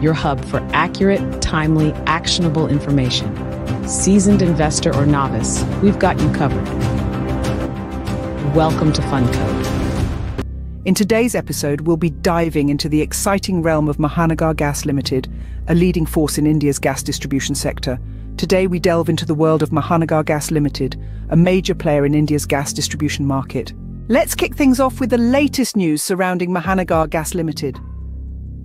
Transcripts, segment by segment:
your hub for accurate, timely, actionable information. Seasoned investor or novice, we've got you covered. Welcome to FundCode. In today's episode, we'll be diving into the exciting realm of Mahanagar Gas Limited, a leading force in India's gas distribution sector. Today, we delve into the world of Mahanagar Gas Limited, a major player in India's gas distribution market. Let's kick things off with the latest news surrounding Mahanagar Gas Limited.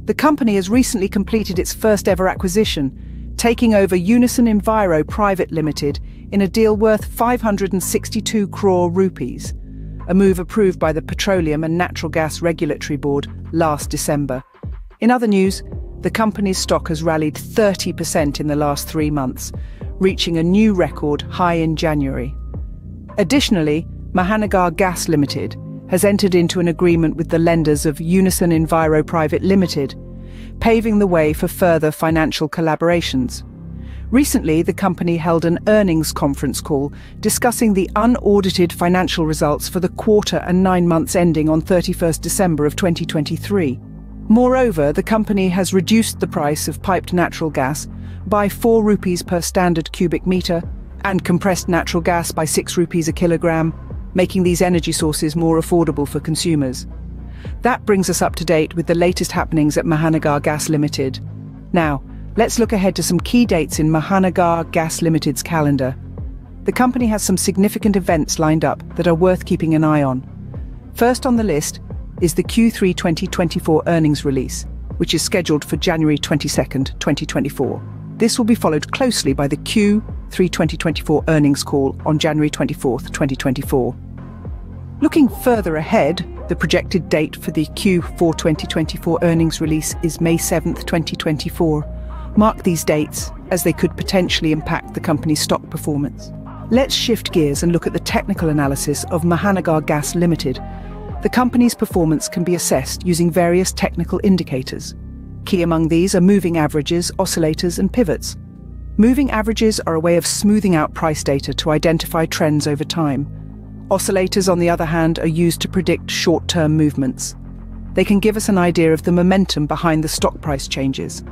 The company has recently completed its first ever acquisition, taking over Unison Enviro Private Limited in a deal worth 562 crore rupees, a move approved by the Petroleum and Natural Gas Regulatory Board last December. In other news, the company's stock has rallied 30% in the last 3 months, reaching a new record high in January. Additionally, Mahanagar Gas Limited has entered into an agreement with the lenders of Unison Enviro Private Limited, paving the way for further financial collaborations. Recently, the company held an earnings conference call discussing the unaudited financial results for the quarter and 9 months ending on 31st December of 2023. Moreover, the company has reduced the price of piped natural gas by 4 rupees per standard cubic meter and compressed natural gas by 6 rupees a kilogram, making these energy sources more affordable for consumers. That brings us up to date with the latest happenings at Mahanagar Gas Limited. Now, let's look ahead to some key dates in Mahanagar Gas Limited's calendar. The company has some significant events lined up that are worth keeping an eye on. First on the list is the Q3 2024 earnings release, which is scheduled for January 22nd, 2024. This will be followed closely by the Q3 2024 earnings call on January 24th, 2024. Looking further ahead, the projected date for the Q4 2024 earnings release is May 7th, 2024. Mark these dates as they could potentially impact the company's stock performance. Let's shift gears and look at the technical analysis of Mahanagar Gas Limited. The company's performance can be assessed using various technical indicators. Key among these are moving averages, oscillators, and pivots. Moving averages are a way of smoothing out price data to identify trends over time. Oscillators, on the other hand, are used to predict short-term movements. They can give us an idea of the momentum behind the stock price changes.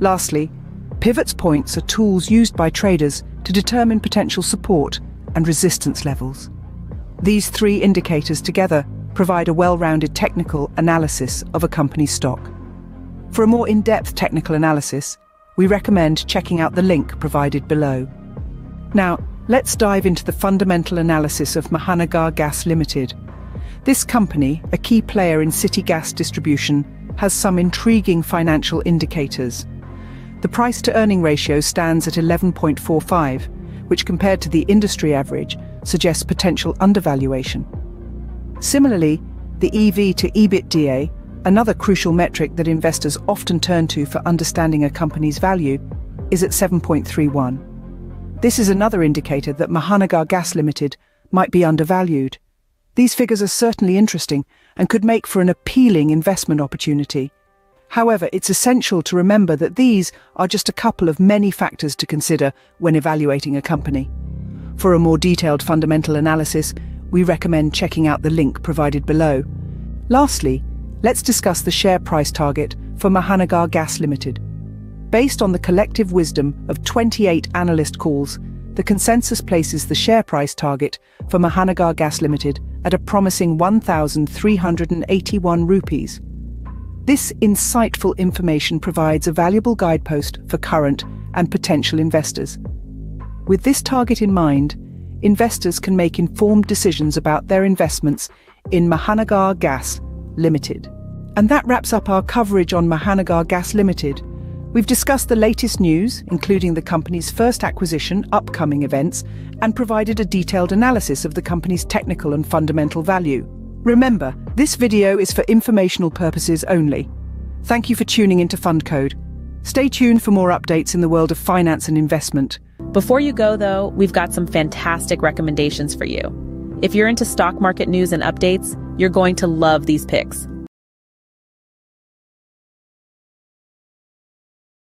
Lastly, pivots points are tools used by traders to determine potential support and resistance levels. These three indicators together provide a well-rounded technical analysis of a company's stock. For a more in-depth technical analysis, we recommend checking out the link provided below. Now, let's dive into the fundamental analysis of Mahanagar Gas Limited. This company, a key player in city gas distribution, has some intriguing financial indicators. The price-to-earning ratio stands at 11.45, which compared to the industry average, suggests potential undervaluation. Similarly, the EV to EBITDA, another crucial metric that investors often turn to for understanding a company's value, is at 7.31. This is another indicator that Mahanagar Gas Limited might be undervalued. These figures are certainly interesting and could make for an appealing investment opportunity. However, it's essential to remember that these are just a couple of many factors to consider when evaluating a company. For a more detailed fundamental analysis, we recommend checking out the link provided below. Lastly, let's discuss the share price target for Mahanagar Gas Limited. Based on the collective wisdom of 28 analyst calls, the consensus places the share price target for Mahanagar Gas Limited at a promising 1,381 rupees. This insightful information provides a valuable guidepost for current and potential investors. With this target in mind, investors can make informed decisions about their investments in Mahanagar Gas Limited. And that wraps up our coverage on Mahanagar Gas Limited. We've discussed the latest news, including the company's first acquisition, upcoming events, and provided a detailed analysis of the company's technical and fundamental value. Remember, this video is for informational purposes only. Thank you for tuning into FundCode. Stay tuned for more updates in the world of finance and investment. Before you go, though, we've got some fantastic recommendations for you. If you're into stock market news and updates, you're going to love these picks.